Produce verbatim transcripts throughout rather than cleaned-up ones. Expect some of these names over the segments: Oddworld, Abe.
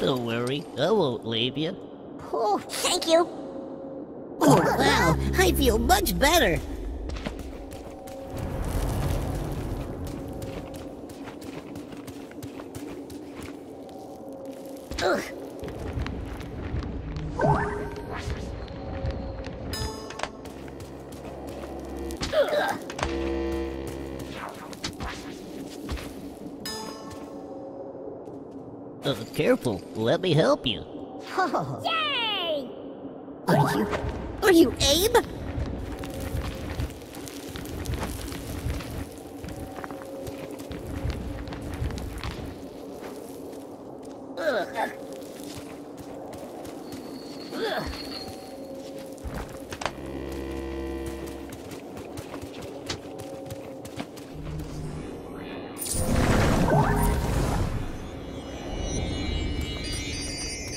Don't worry, I won't leave you. Oh, thank you. Oh, wow, I feel much better. Ugh. Uh, careful, let me help you. Oh. Yay! Are you... are you Abe?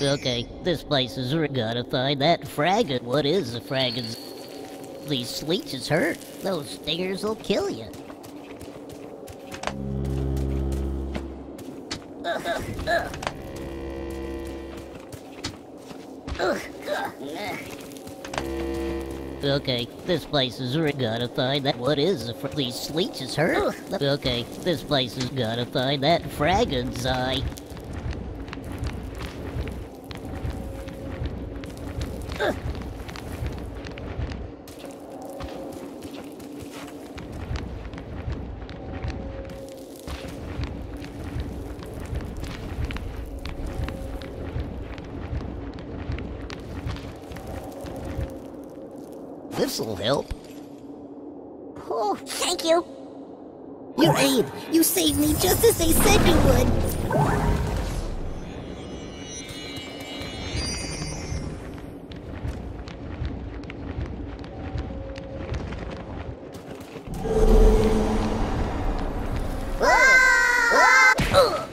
Okay, this place is... we're gonna find that fraggin'. What is the fraggins? These leeches hurt. Those stingers will kill you. Okay, this place is... we're gonna find that... what is the... these leeches hurt. Okay, this place is gonna find that fraggin's eye. This'll help. Oh, thank you. You're Abe. You saved me just as they said you would. Ah! Ah!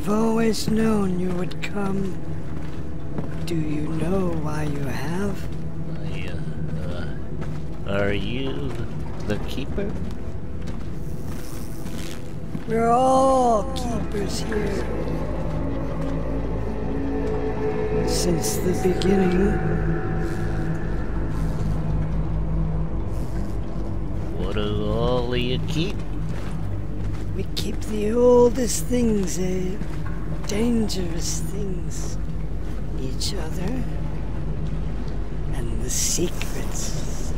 I've always known you would come. Do you know why you have? I, uh, are you the keeper? We're all keepers here. Since the beginning. What do all of you keep? We keep the oldest things, eh? Dangerous things. Each other. And the secrets.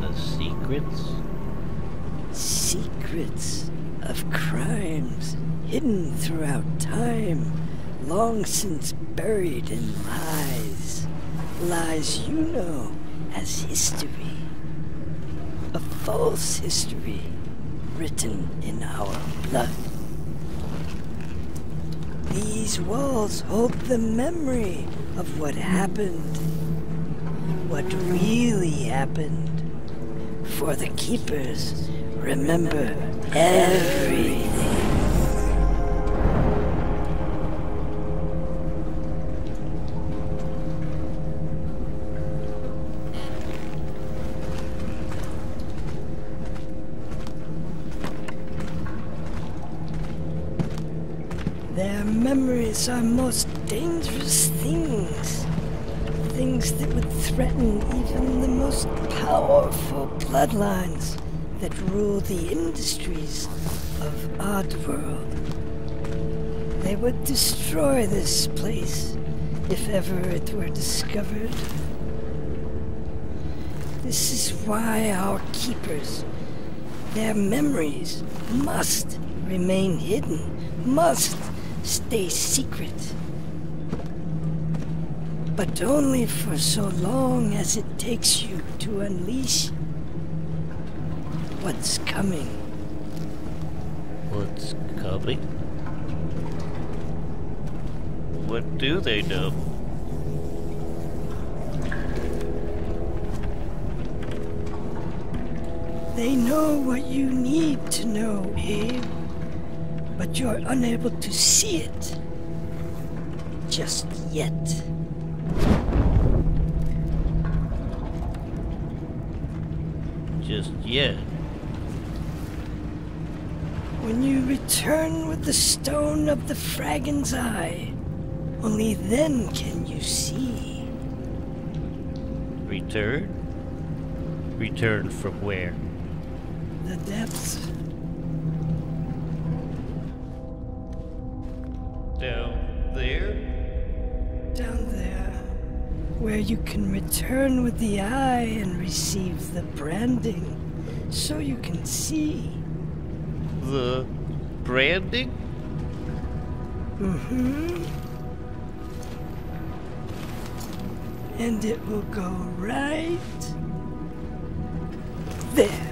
The secrets? Secrets of crimes hidden throughout time, long since buried in lies. Lies you know as history. A false history written in our blood. These walls hold the memory of what happened, what really happened. For the keepers, remember everything. Their memories are most dangerous things. Things that would threaten even the most powerful bloodlines that rule the industries of Oddworld. They would destroy this place if ever it were discovered. This is why our keepers, their memories must remain hidden, must stay secret. But only for so long as it takes you to unleash what's coming. What's coming? What do they know? They know what you need to know, Abe. But you're unable to see it. Just yet. Just yet. When you return with the stone of the Fraggon's Eye, only then can you see. Return? Return from where? The depths. Down there? Down there, where you can return with the eye and receive the branding, so you can see. The branding? Mm-hmm. And it will go right there.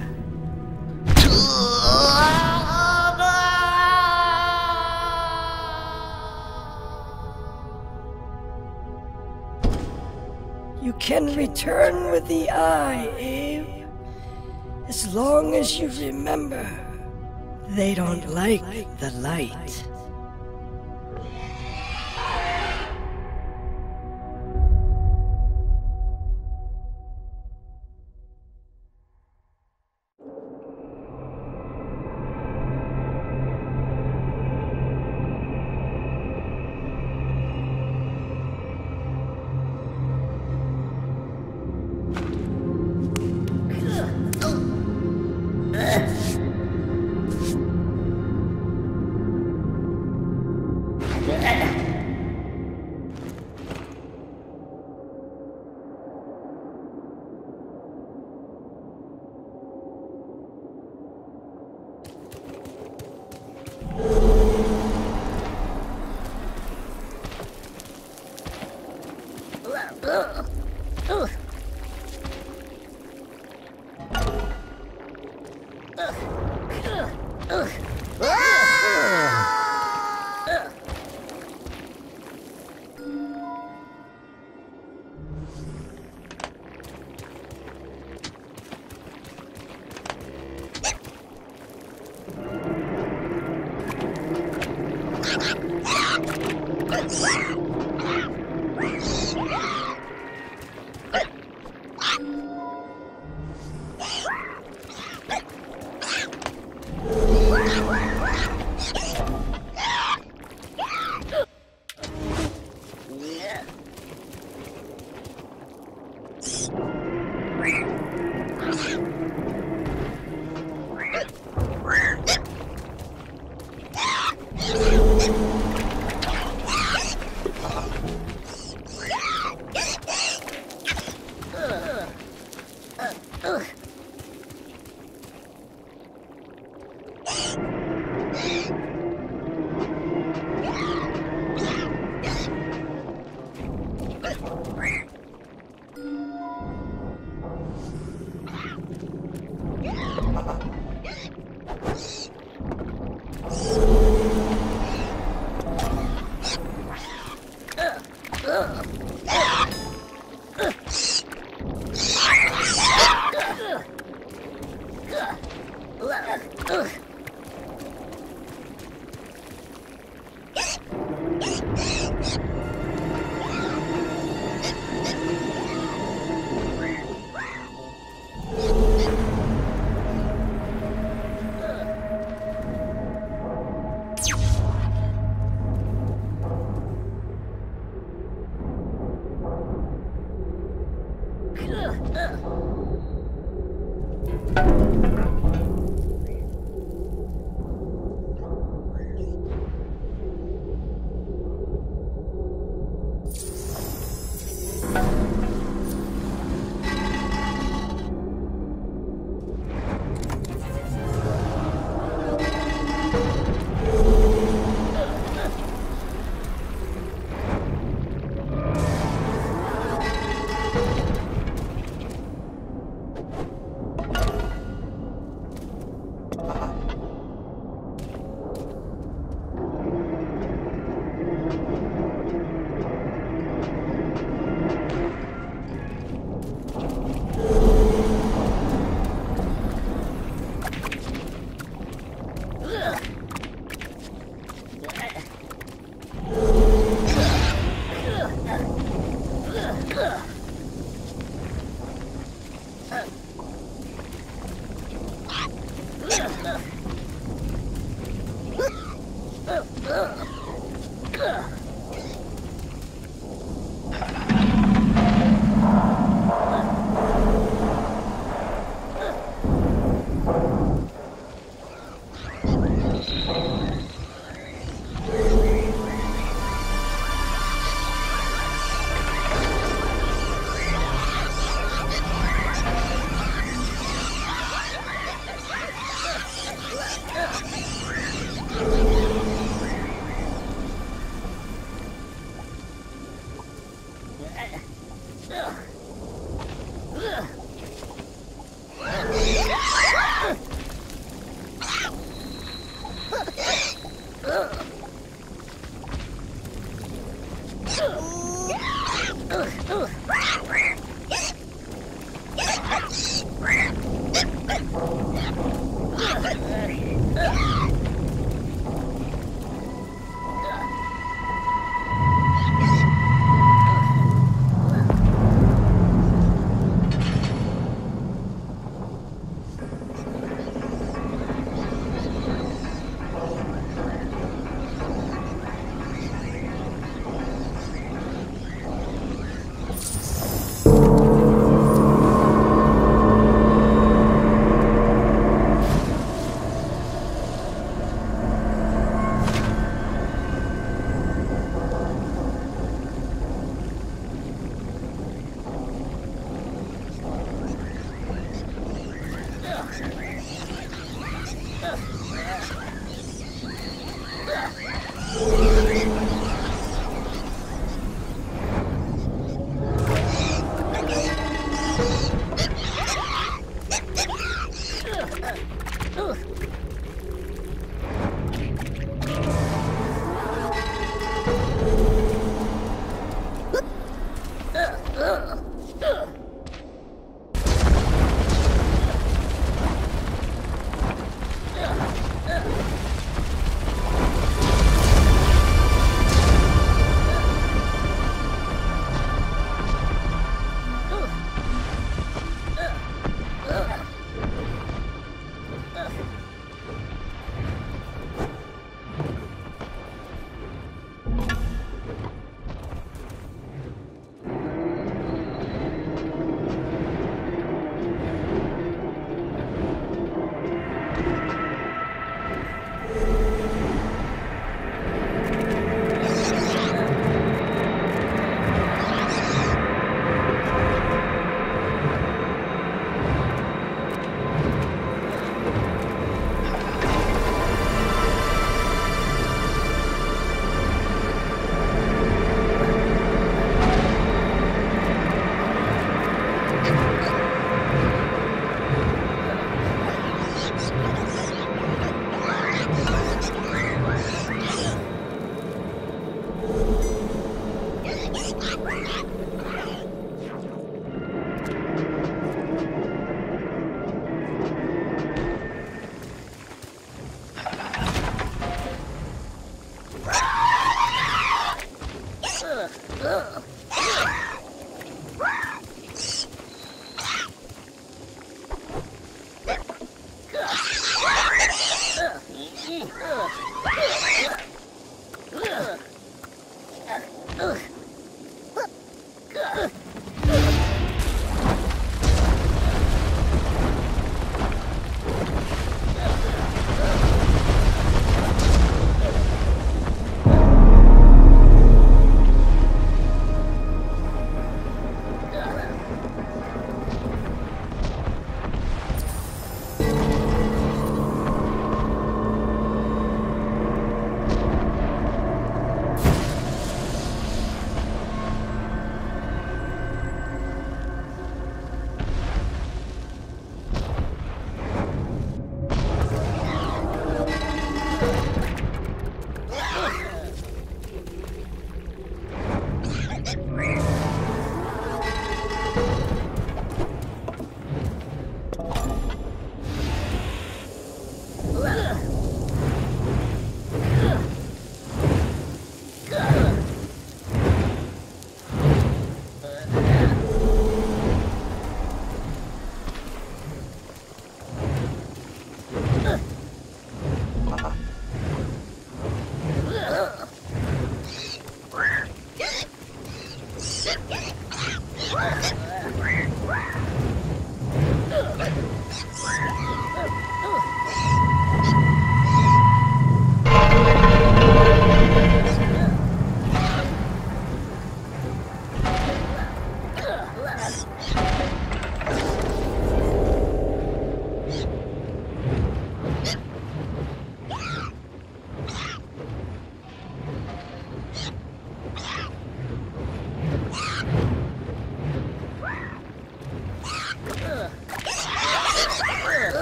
You can return with the eye, Abe. As long as you remember. They don't like the light.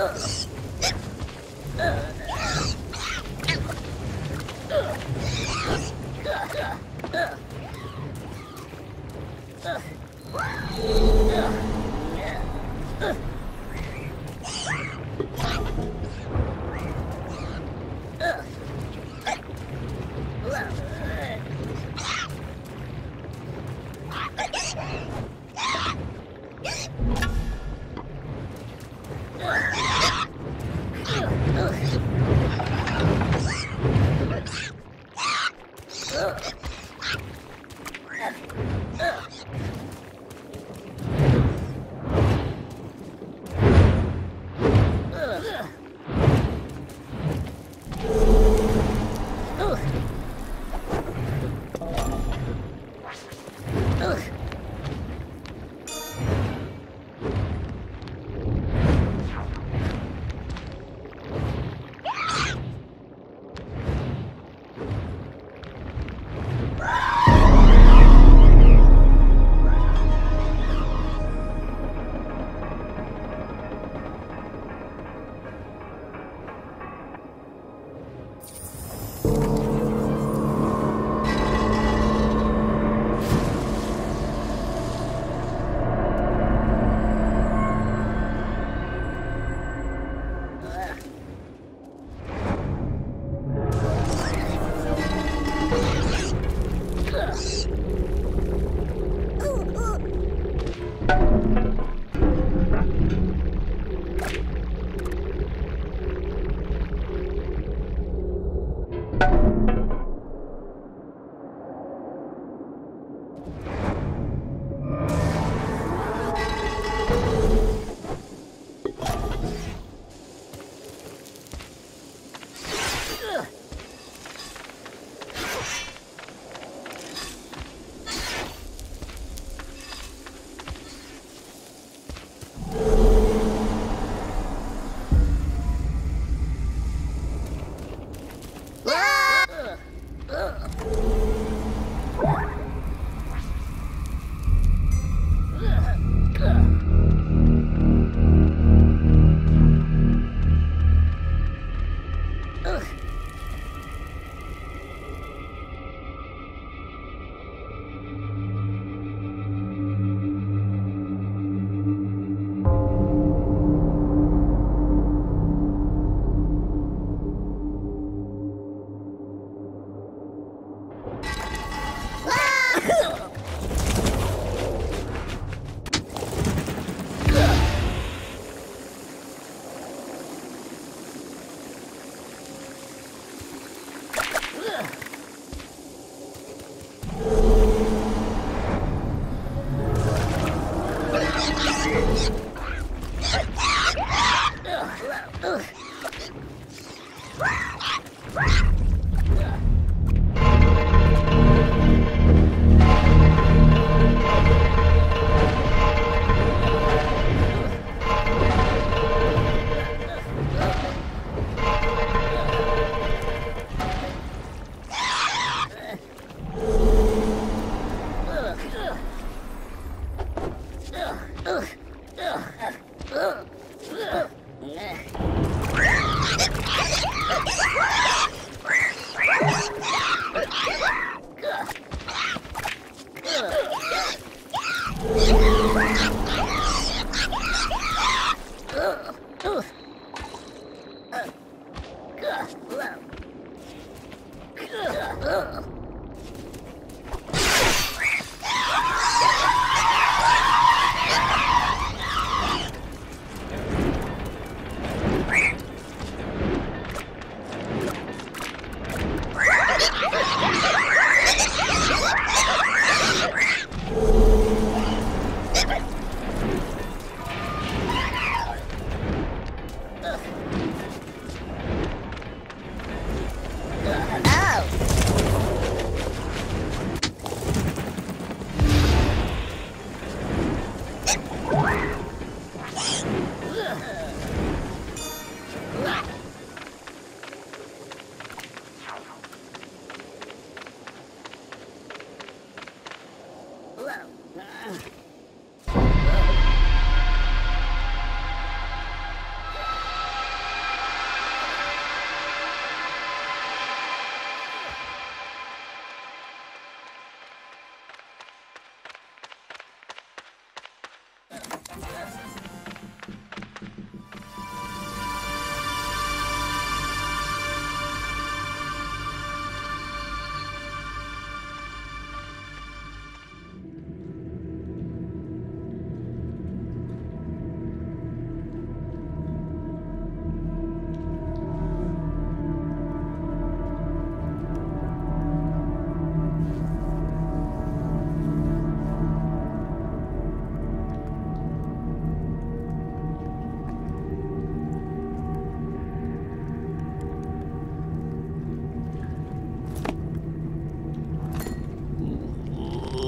Ugh! Ugh! Ugh! Ugh!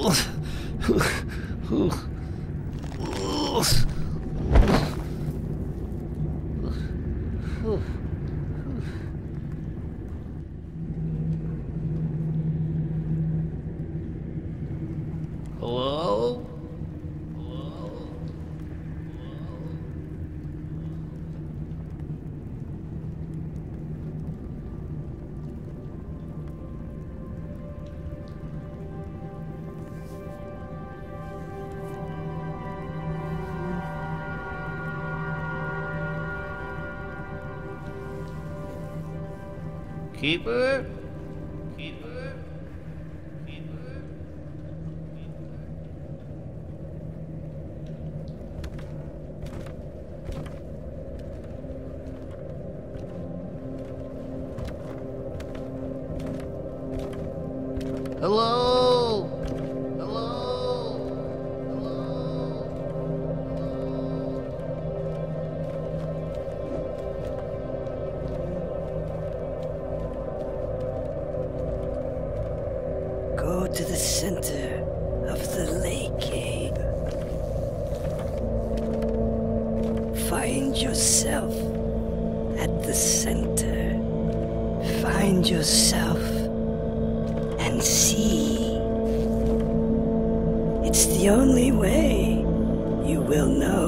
Hello? Keeper? Keeper? Keeper? Hello? Hello? Hello? Hello? Go to the center of the lake, Abe. Find yourself at the center. Find yourself and see. It's the only way you will know.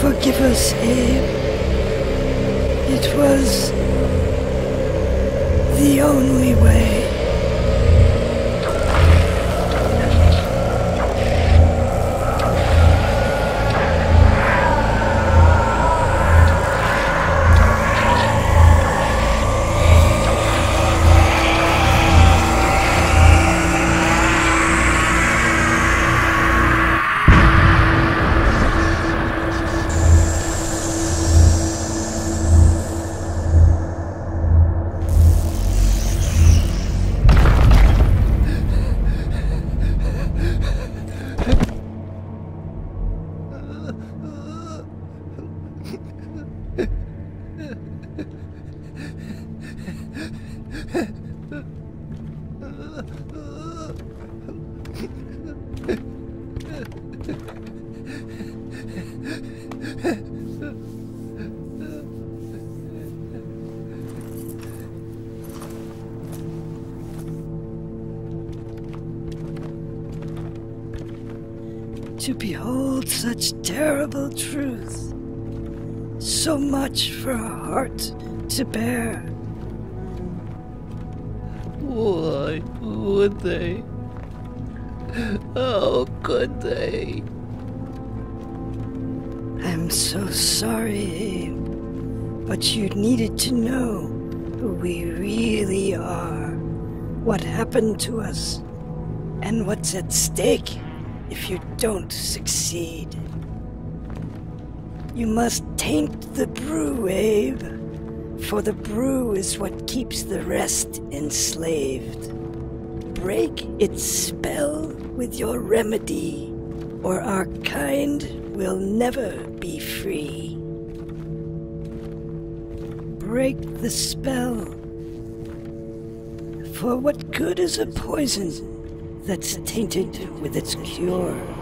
Forgive us, Abe. It was the only way. To behold such terrible truth, so much for a heart to bear. Why would they? How could they? I'm so sorry, Abe, but you needed to know who we really are, what happened to us, and what's at stake. If you don't succeed, you must taint the brew, Abe, For the brew is what keeps the rest enslaved. Break its spell with your remedy, or our kind will never be free. Break the spell. For what good is a poison that's tainted with its cure?